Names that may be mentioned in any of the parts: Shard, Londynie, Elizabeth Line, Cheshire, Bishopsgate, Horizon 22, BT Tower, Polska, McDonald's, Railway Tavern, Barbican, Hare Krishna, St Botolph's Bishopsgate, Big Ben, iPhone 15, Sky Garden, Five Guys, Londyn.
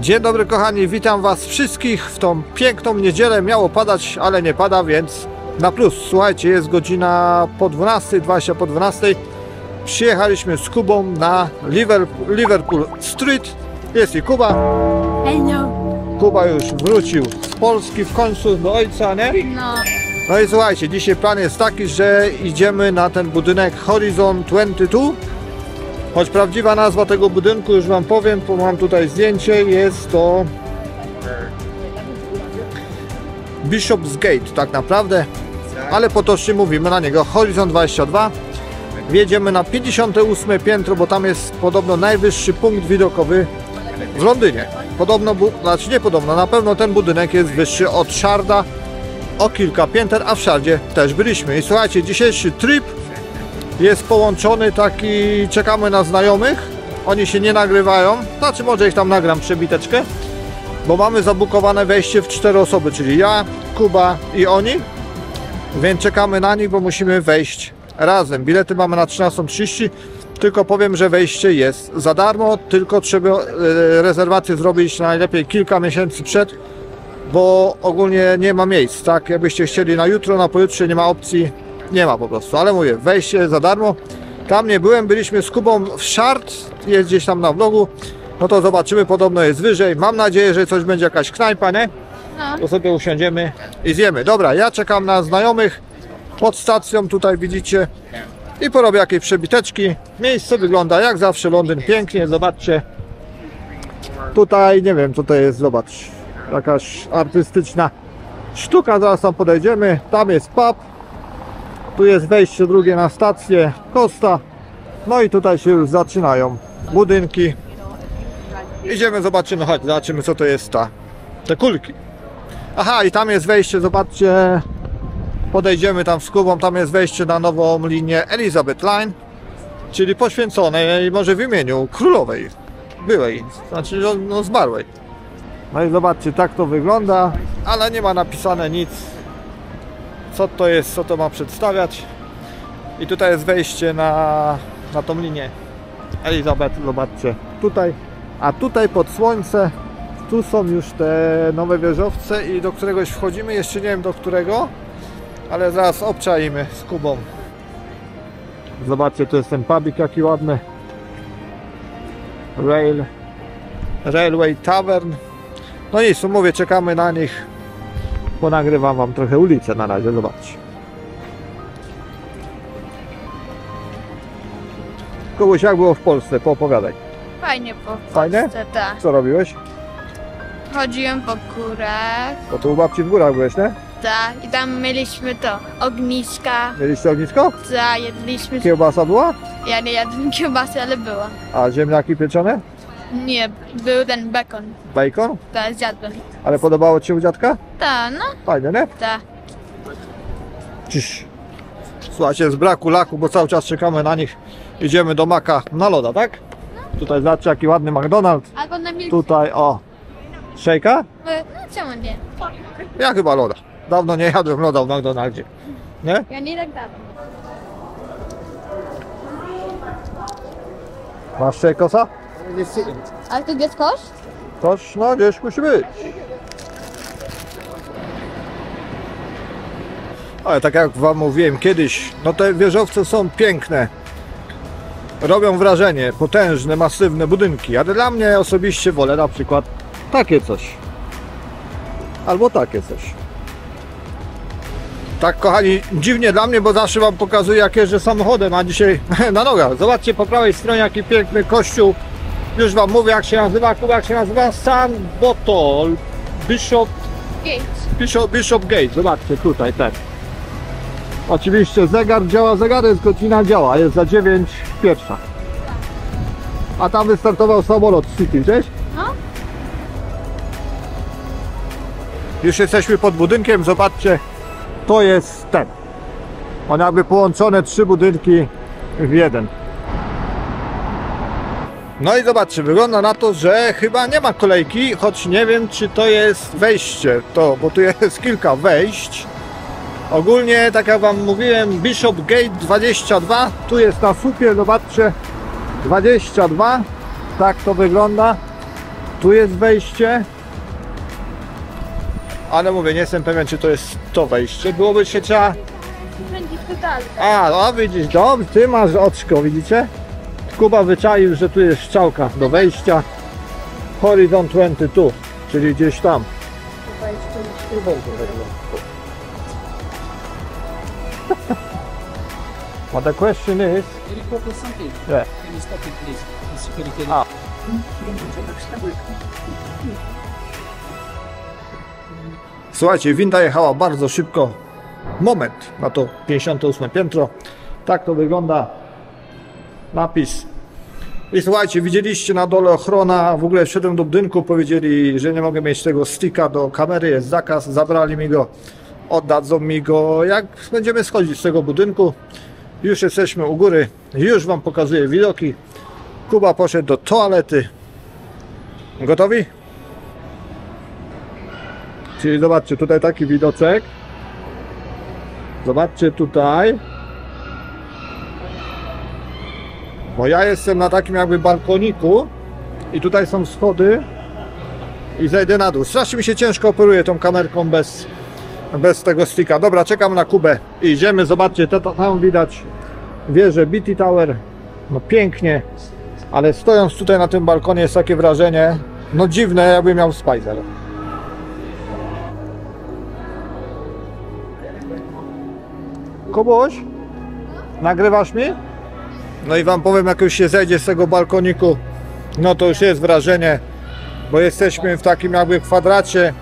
Dzień dobry kochani, witam was wszystkich w tą piękną niedzielę. Miało padać, ale nie pada, więc na plus. Słuchajcie, jest godzina po 12, 20 po 12. Przyjechaliśmy z Kubą na Liverpool Street. Jest i Kuba. Hello. Kuba już wrócił z Polski w końcu do ojca, nie? No. No i słuchajcie, dzisiaj plan jest taki, że idziemy na ten budynek Horizon 22. Choć prawdziwa nazwa tego budynku, już wam powiem, bo mam tutaj zdjęcie, jest to Bishopsgate tak naprawdę, ale potocznie mówimy na niego Horizon 22. Wjedziemy na 58 piętro, bo tam jest podobno najwyższy punkt widokowy w Londynie. Podobno, znaczy nie podobno, na pewno ten budynek jest wyższy od Sharda o kilka pięter, a w Shardzie też byliśmy. I słuchajcie, dzisiejszy trip jest połączony taki, czekamy na znajomych, oni się nie nagrywają, znaczy może ich tam nagram przebiteczkę, bo mamy zabukowane wejście w 4 osoby, czyli ja, Kuba i oni, więc czekamy na nich, bo musimy wejść razem. Bilety mamy na 13:30, tylko powiem, że wejście jest za darmo, tylko trzeba rezerwację zrobić najlepiej kilka miesięcy przed, bo ogólnie nie ma miejsc, tak? Jakbyście chcieli na jutro, na pojutrze, nie ma opcji, nie ma po prostu, ale mówię, wejście za darmo. Tam nie byłem, byliśmy z Kubą w Shard, jest gdzieś tam na vlogu, no to zobaczymy, podobno jest wyżej. Mam nadzieję, że coś będzie, jakaś knajpa, nie? To sobie usiądziemy i zjemy. Dobra, ja czekam na znajomych pod stacją, tutaj widzicie, i porobię jakieś przebiteczki. Miejsce wygląda jak zawsze, Londyn pięknie, zobaczcie. Tutaj, nie wiem co to jest, zobacz, jakaś artystyczna sztuka, zaraz tam podejdziemy, tam jest pub. Tu jest wejście drugie na stację, Costa. No i tutaj się już zaczynają budynki. Idziemy, zobaczymy, chodź, zobaczymy co to jest te kulki. Aha, i tam jest wejście, zobaczcie. Podejdziemy tam z Kubą, tam jest wejście na nową linię Elizabeth Line, czyli poświęconej może w imieniu królowej, byłej, znaczy no, zmarłej. No i zobaczcie, tak to wygląda, ale nie ma napisane nic. Co to jest, co to ma przedstawiać. I tutaj jest wejście na tą linię Elizabeth, zobaczcie, tutaj. A tutaj pod słońce, tu są już te nowe wieżowce i do któregoś wchodzimy, jeszcze nie wiem do którego, ale zaraz obczajmy z Kubą. Zobaczcie, tu jest ten pubik jaki ładny. Railway Tavern. No nic, mówię, czekamy na nich. Ponagrywam wam trochę ulicę na razie, zobaczcie. Kogoś, jak było w Polsce? Poopowiadaj. Fajnie po Polsce, fajnie? Tak. Co robiłeś? Chodziłem po górach. Bo tu u babci w górach byłeś, nie? Tak, i tam mieliśmy to, ogniska. Mieliście ognisko? Tak, jedliśmy... Kiełbasa była? Ja nie jadłem kiełbasy, ale była. A ziemniaki pieczone? Nie, był ten bacon. Bacon? Tak, zjadłem. Ale podobało ci się u dziadka? Tak, no. Fajnie, nie? Tak. Cisz. Słuchajcie, z braku laku, bo cały czas czekamy na nich. Idziemy do Maka na loda, tak? No. Tutaj zobaczcie jaki ładny McDonald's. Albo na milce. Tutaj, o. Szejka? No, czemu nie? Ja chyba loda. Dawno nie jadłem loda w McDonaldzie. Nie? Ja nie tak dawno. Masz szejkosa? Ale tu jest kosz? Kosz, no gdzieś musi być. Ale tak jak wam mówiłem kiedyś, no te wieżowce są piękne. Robią wrażenie, potężne, masywne budynki. Ale dla mnie osobiście wolę na przykład takie coś. Albo takie coś. Tak kochani, dziwnie dla mnie, bo zawsze wam pokazuję jak jeżdżę samochodem, a dzisiaj na nogach. Zobaczcie po prawej stronie jaki piękny kościół. Już wam mówię jak się nazywa, Kuba, jak się nazywa? St Botolph's Bishopsgate. Zobaczcie tutaj ten. Oczywiście zegar działa, jest godzina działa, jest za 9:01. A tam wystartował samolot City, cześć? No. Już jesteśmy pod budynkiem, zobaczcie, to jest ten. On jakby połączone 3 budynki w jeden. No i zobaczcie, wygląda na to, że chyba nie ma kolejki, choć nie wiem czy to jest wejście, to, bo tu jest kilka wejść. Ogólnie, tak jak wam mówiłem, Bishopsgate 22, tu jest na słupie, zobaczcie, 22, tak to wygląda. Tu jest wejście. Ale mówię, nie jestem pewien, czy to jest to wejście. Byłoby się trzeba... A, no widzisz, dobrze, ty masz oczko, widzicie? Kuba wyczaił, że tu jest strzałka do wejścia. Horizon 22, czyli gdzieś tam. But the question is... Can you stop something? Yeah. Can you stop it, please? It's security. Ah. Słuchajcie, winda jechała bardzo szybko. Moment, na to 58 piętro. Tak to wygląda napis. I słuchajcie, widzieliście na dole ochrona, w ogóle wszedłem do budynku, powiedzieli, że nie mogę mieć tego sticka do kamery, jest zakaz, zabrali mi go, oddadzą mi go, jak będziemy schodzić z tego budynku. Już jesteśmy u góry, już wam pokazuję widoki. Kuba poszedł do toalety. Gotowi? Czyli zobaczcie, tutaj taki widoczek. Zobaczcie tutaj. Bo ja jestem na takim jakby balkoniku i tutaj są schody i zejdę na dół. Strasznie mi się ciężko operuje tą kamerką bez tego sticka. Dobra, czekam na Kubę i idziemy. Zobaczcie, tam widać wieżę BT Tower. No pięknie, ale stojąc tutaj na tym balkonie jest takie wrażenie, no dziwne, jakby miał Spider. Kubuś, nagrywasz mi? No i wam powiem, jak już się zejdzie z tego balkoniku, no to już jest wrażenie, bo jesteśmy w takim jakby kwadracie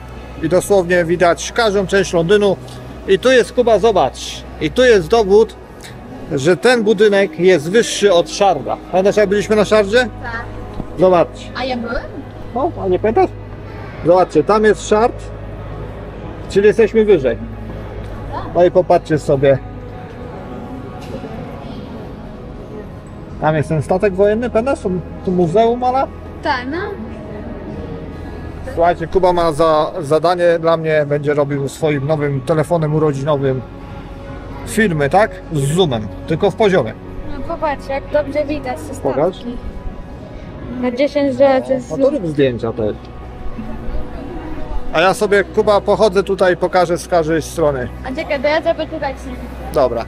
i dosłownie widać każdą część Londynu. I tu jest, Kuba, zobacz, i tu jest dowód, że ten budynek jest wyższy od Sharda. Pamiętasz, jak byliśmy na Shardzie? Tak. Zobacz. A ja byłem? No, a nie pamiętasz? Zobaczcie, tam jest Shard, czyli jesteśmy wyżej. No i popatrzcie sobie. Tam jest ten statek wojenny, pewnie? Tu muzeum, ale? Tak, no. Słuchajcie, Kuba ma zadanie dla mnie, będzie robił swoim nowym telefonem urodzinowym filmy, tak? Z zoomem, tylko w poziomie. No popatrz, jak dobrze widać te statki. Pokaż. Na 10 razy zoom. No to rób zdjęcia też. A ja sobie, Kuba, pochodzę tutaj i pokażę z każdej strony. A czekaj, to ja zrobię tutaj. Dobra.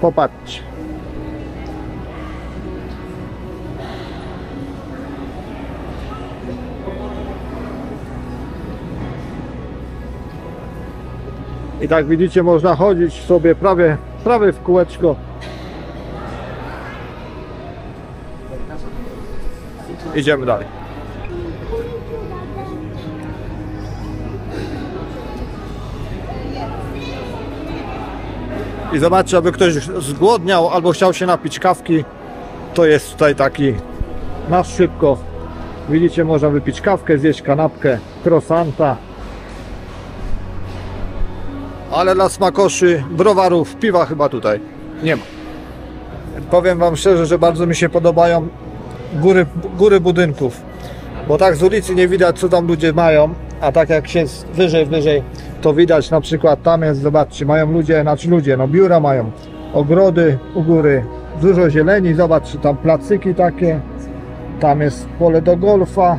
Popatrz. I tak widzicie, można chodzić sobie prawie w kółeczko. Idziemy dalej. I zobaczcie, aby ktoś zgłodniał albo chciał się napić kawki, to jest tutaj taki na szybko. Widzicie, można wypić kawkę, zjeść kanapkę, croissanta. Ale dla smakoszy, browarów, piwa chyba tutaj nie ma. Powiem wam szczerze, że bardzo mi się podobają góry budynków. Bo tak z ulicy nie widać, co tam ludzie mają. A tak jak się jest wyżej, to widać, na przykład tam jest, zobaczcie, mają ludzie, no biura mają, ogrody u góry, dużo zieleni, zobaczcie, tam placyki takie, tam jest pole do golfa.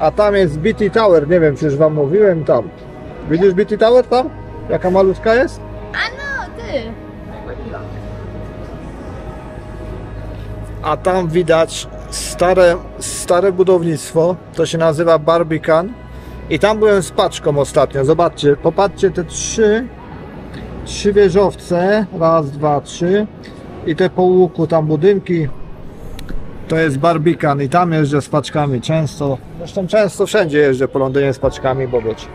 A tam jest BT Tower, nie wiem, czy już wam mówiłem tam. Widzisz BT Tower tam? Jaka malutka jest? A no, ty! A tam widać stare budownictwo, to się nazywa Barbican. I tam byłem z paczką ostatnio, zobaczcie, popatrzcie te trzy wieżowce, raz, dwa, trzy. I te po łuku tam budynki. To jest Barbican i tam jeżdżę z paczkami często. Zresztą często wszędzie jeżdżę po Londynie z paczkami, bo wiecie.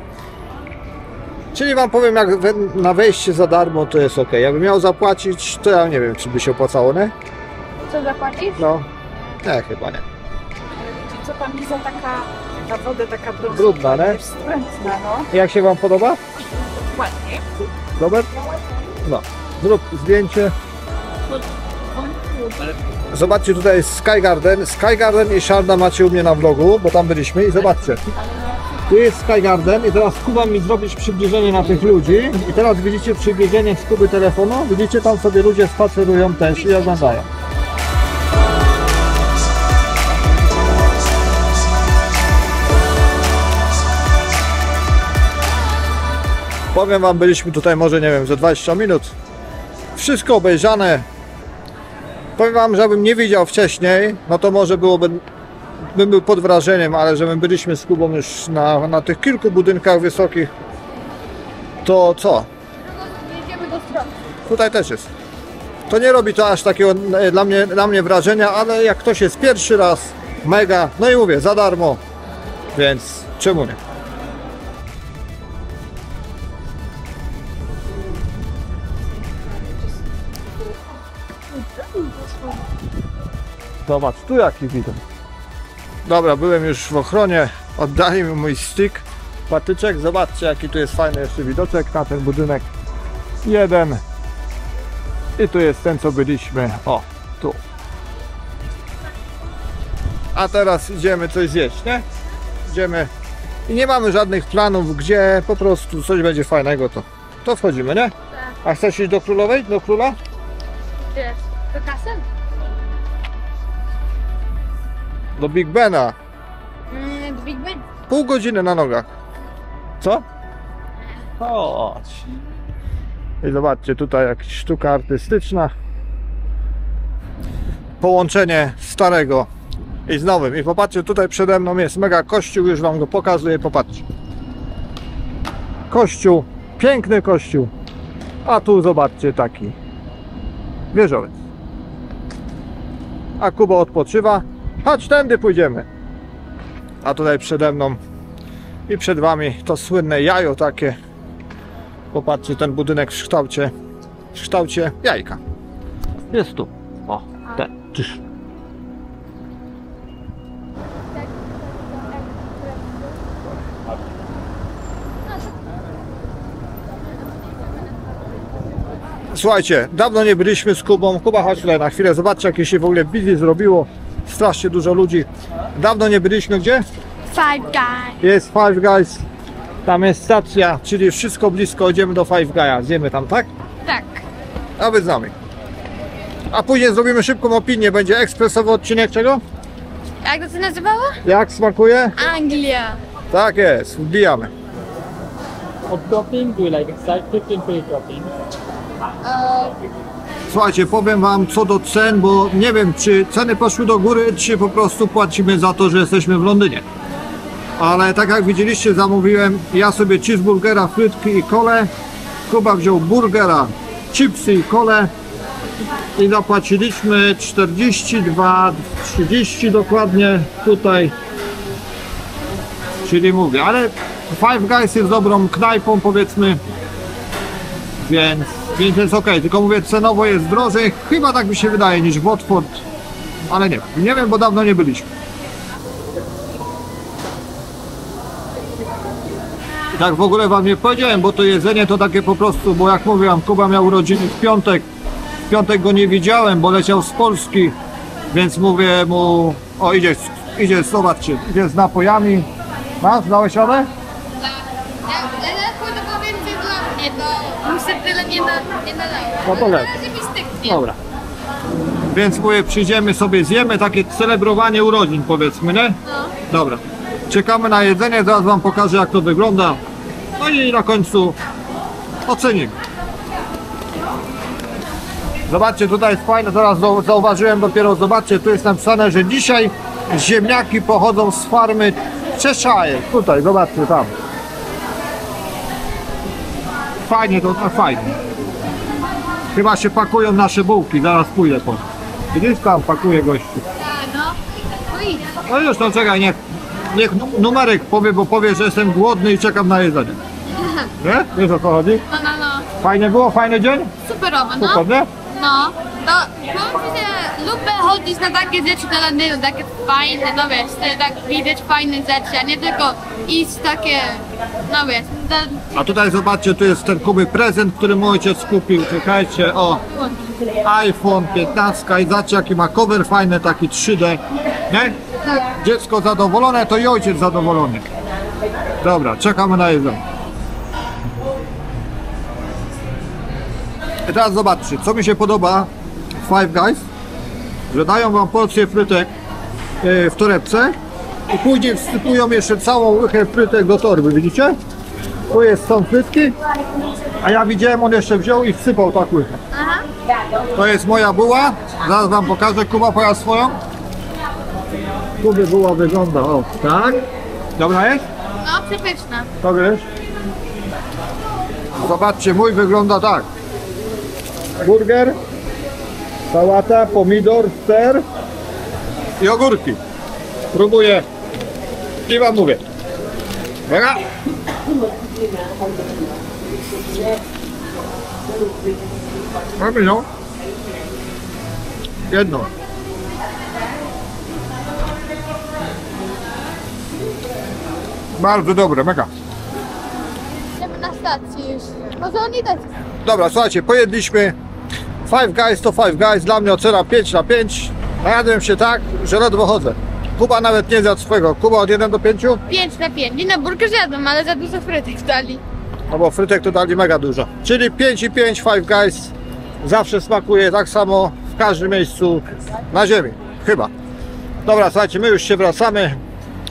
Czyli wam powiem, jak na wejście za darmo, to jest ok. Jakbym miał zapłacić, to ja nie wiem, czy by się opłacało, nie? Co zapłacić? No, nie, chyba nie. Czy co pan widzą, taka woda, taka brudna, nie? Wstrętna, no. Jak się wam podoba? Ładnie. Dobra? No, zrób zdjęcie. Zobaczcie, tutaj jest Sky Garden. Sky Garden i Sharda macie u mnie na vlogu, bo tam byliśmy i zobaczcie. Tu jest Sky Garden i teraz Kuba mi zrobić przybliżenie na tych ludzi. I teraz widzicie przybliżenie z Kuby telefonu. Widzicie, tam sobie ludzie spacerują też i oglądają. Powiem wam, byliśmy tutaj może, nie wiem, ze 20 minut. Wszystko obejrzane. Powiem wam, żebym nie widział wcześniej, no to może byłoby, bym był pod wrażeniem, ale że my byliśmy z Kubą już na tych kilku budynkach wysokich, to co? Tutaj też jest. To nie robi to aż takiego dla mnie wrażenia, ale jak ktoś jest pierwszy raz, mega, no i mówię, za darmo, więc czemu nie? Zobacz, tu jaki widok. Dobra, byłem już w ochronie, oddali mi mój stick, patyczek, zobaczcie jaki tu jest fajny jeszcze widoczek na ten budynek. Jeden. I tu jest ten, co byliśmy, o, tu. A teraz idziemy coś zjeść, nie? Idziemy i nie mamy żadnych planów, gdzie po prostu coś będzie fajnego, to wchodzimy, nie? A chcesz iść do Królowej, do Króla? Gdzie? Do kasy? Do Big Bena. Do Big Ben. Pół godziny na nogach. Co? Chodź. I zobaczcie, tutaj jakaś sztuka artystyczna. Połączenie starego i z nowym. I popatrzcie, tutaj przede mną jest mega kościół, już wam go pokazuję, popatrzcie. Kościół, piękny kościół. A tu zobaczcie taki wieżowiec. A Kuba odpoczywa. Chodź, tędy pójdziemy. A tutaj przede mną i przed wami to słynne jajo takie. Popatrzcie, ten budynek w kształcie jajka. Jest tu. O, ten. Słuchajcie, dawno nie byliśmy z Kubą. Kuba, chodź tutaj na chwilę. Zobaczcie, jakie się w ogóle busy zrobiło. Strasznie dużo ludzi. Dawno nie byliśmy gdzie? Five Guys. Jest Five Guys. Tam jest stacja, czyli wszystko blisko, idziemy do Five Guy'a, zjemy tam, tak? Tak. A wy z nami. A później zrobimy szybką opinię, będzie ekspresowy odcinek czego? Jak to się nazywało? Jak smakuje? Anglia. Tak jest, wbijamy. Od topping, do you like extra chicken for topping? Słuchajcie, powiem wam co do cen, bo nie wiem czy ceny poszły do góry, czy po prostu płacimy za to, że jesteśmy w Londynie. Ale tak jak widzieliście, zamówiłem ja sobie cheeseburgera, frytki i kolę. Kuba wziął burgera, chipsy i kolę. I zapłaciliśmy 42,30 dokładnie tutaj. Czyli mówię, ale Five Guys jest dobrą knajpą powiedzmy. Więc jest ok, tylko mówię cenowo jest drożej. Chyba tak mi się wydaje niż Watford. Ale nie wiem, bo dawno nie byliśmy. Tak w ogóle wam nie powiedziałem, bo to jedzenie to takie po prostu, bo jak mówiłam, Kuba miał urodziny w piątek go nie widziałem, bo leciał z Polski, więc mówię mu, o idzie, zobaczcie, idzie z napojami. Masz, dałeś radę? Tak, ja to więcej dla mnie, to muszę tyle nie nadało. No to lepiej. Dobra. Więc mówię, przyjdziemy sobie, zjemy, takie celebrowanie urodzin powiedzmy, nie? No. Dobra. Czekamy na jedzenie, zaraz wam pokażę jak to wygląda. No i na końcu ocenimy. Zobaczcie, tutaj jest fajne, zaraz zauważyłem dopiero, zobaczcie, tu jest napisane, że dzisiaj ziemniaki pochodzą z farmy Cheshire. Tutaj, zobaczcie, tam. Fajnie, to fajnie. Chyba się pakują nasze bułki, zaraz pójdę po. Widzisz, tam pakuje gościu. No już, no czekaj, niech numerek powie, bo powie, że jestem głodny i czekam na jedzenie. Nie? Wiesz o co chodzi? No. Fajnie było? Fajny dzień? Superowo, no. Super, nie? No. No, lubię chodzić na takie rzeczy na Londynu, takie fajne, no wiesz, tak widać fajne rzeczy, a nie tylko iść takie, no wiesz. A tutaj zobaczcie, tu jest ten Kuby prezent, który mój ojciec kupił, czekajcie, o. iPhone 15 i zobaczcie jaki ma cover fajny, taki 3D, nie? Tak. Dziecko zadowolone, to i ojciec zadowolony. Dobra, czekamy na jedzenie. I teraz zobaczcie, co mi się podoba w Five Guys, że dają wam porcję frytek w torebce i później wsypują jeszcze całą łychę frytek do torby, widzicie? To jest stan frytki, a ja widziałem, on jeszcze wziął i wsypał tak łychę. To jest moja buła, zaraz wam pokażę. Kuba, pokaż swoją. Kuby buła wygląda, o tak. Dobra jest? No, przepyszna. To gryź? Zobaczcie, mój wygląda tak. Burger, sałata, pomidor, ser i ogórki. Próbuję i wam mówię. Mega. Mamy no. Jedno. Bardzo dobre, mega. Idziemy na stację już. Może on idę. Dobra, słuchajcie, pojedliśmy. Five Guys to Five Guys. Dla mnie ocena 5 na 5. Najadłem się tak, że ledwo chodzę. Kuba nawet nie zjadł swego. Kuba od 1 do 5? 5 na 5. Nie na burger zjadłem, ale za dużo frytek dali. No bo frytek to dali mega dużo. Czyli 5 i 5 Five Guys. Zawsze smakuje tak samo w każdym miejscu na ziemi. Chyba. Dobra, słuchajcie, my już się wracamy.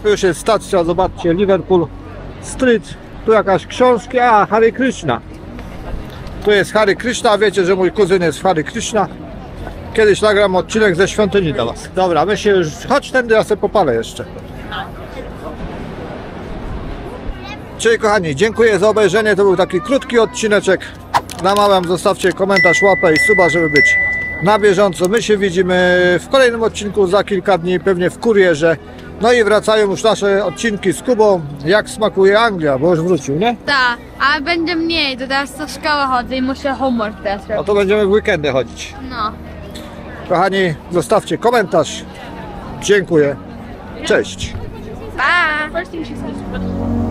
Już jest stacja, zobaczcie, Liverpool Street. Tu jakaś książka, a Hare Krishna. Tu jest Hare Krishna, wiecie, że mój kuzyn jest Hare Krishna. Kiedyś nagram odcinek ze świątyni dla was. Dobra, my się już... Chodź tędy, ja sobie popalę jeszcze. Czyli kochani, dziękuję za obejrzenie. To był taki krótki odcineczek. Namawiam, zostawcie komentarz, łapę i suba, żeby być na bieżąco. My się widzimy w kolejnym odcinku za kilka dni, pewnie w kurierze. No i wracają już nasze odcinki z Kubą, jak smakuje Anglia, bo już wrócił, nie? Tak, ale będzie mniej, to teraz do szkoły chodzę i muszę homework teraz robić. No to będziemy w weekendy chodzić. No. Kochani, zostawcie komentarz. Dziękuję. Cześć. Pa!